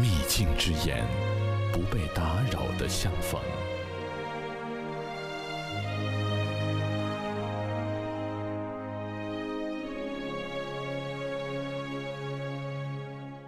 秘境之眼，不被打扰的相逢。